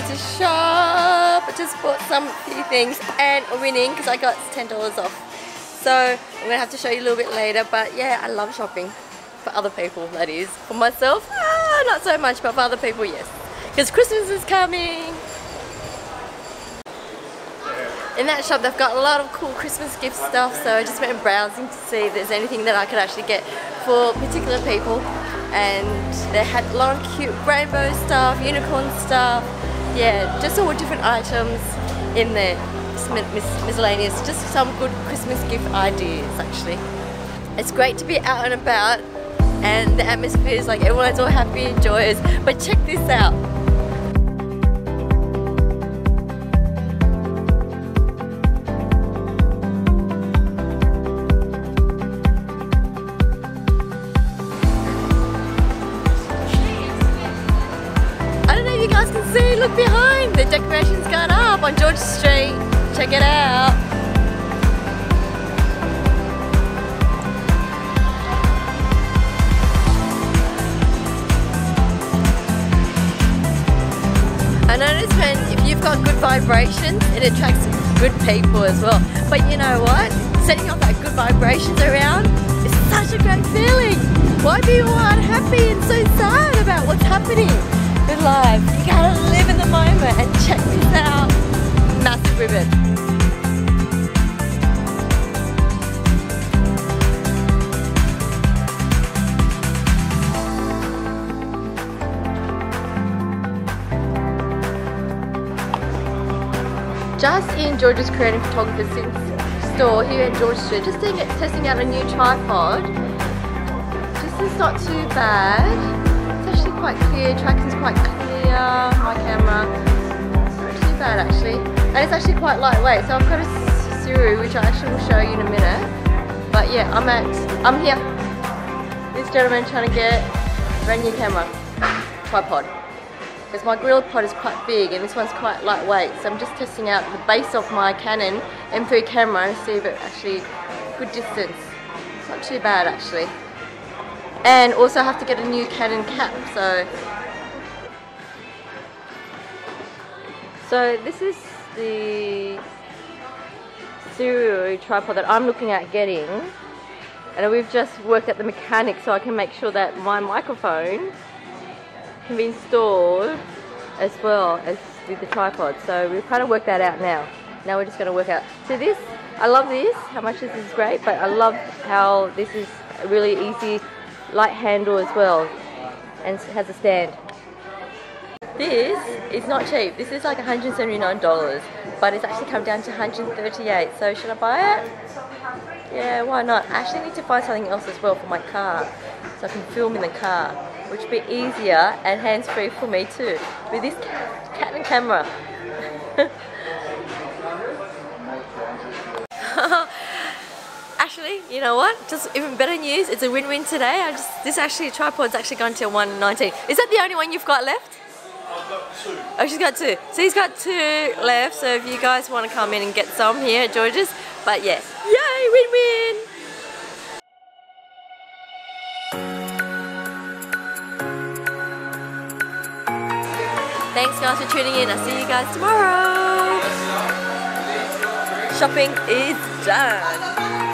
need to shop. I just bought some few things and winning because I got $10 off. So I'm gonna have to show you a little bit later, but yeah, I love shopping. For other people, that is. For myself, not so much, but for other people, yes. Because Christmas is coming. In that shop, they've got a lot of cool Christmas gift stuff, so I just went browsing to see if there's anything that I could actually get for particular people. And they had a lot of cute rainbow stuff, unicorn stuff, yeah, just all different items in there, just miscellaneous, just some good Christmas gift ideas actually. It's great to be out and about, and the atmosphere is like everyone's all happy and joyous, but check this out. Look behind, the decoration's gone up on George Street. Check it out. I notice when if you've got good vibrations, it attracts good people as well. But you know what? Setting up that good vibrations around is such a great feeling. Why be all unhappy and so sad about what's happening? Good life. You gotta live in the moment, and check this out. Massive ribbon. Just in George's Creative Photographer's store here at George Street, just testing out a new tripod. This is not too bad. Quite clear, tracking's quite clear, my camera, not too bad actually, and it's actually quite lightweight. So I've got a Sirui, which I actually will show you in a minute, but yeah, I'm here, this gentleman trying to get a brand new camera, tripod, because my GorillaPod is quite big and this one's quite lightweight, so I'm just testing out the base of my Canon M3 camera to see if it actually, good distance, it's not too bad actually. And also have to get a new Canon cap, so this is the Sirui tripod that I'm looking at getting, and we've just worked out the mechanics so I can make sure that my microphone can be installed as well as with the tripod, so we've kind of worked that out now. Now we're just going to work out. So this, I love this, how much this is great, but I love how this is really easy. Light handle as well, and has a stand. This is not cheap. This is like $179, but it's actually come down to $138. So should I buy it? Yeah, why not? I actually need to buy something else as well for my car, so I can film in the car, which would be easier and hands-free for me too with this Canon camera. Actually, you know what? Just even better news. It's a win-win today. This actually tripod's actually gone to $119. Is that the only one you've got left? I've got two. Oh, she's got two. So he's got two left. So if you guys want to come in and get some here at George's, but yes, yay, win-win. Thanks guys for tuning in. I'll see you guys tomorrow. Shopping is done.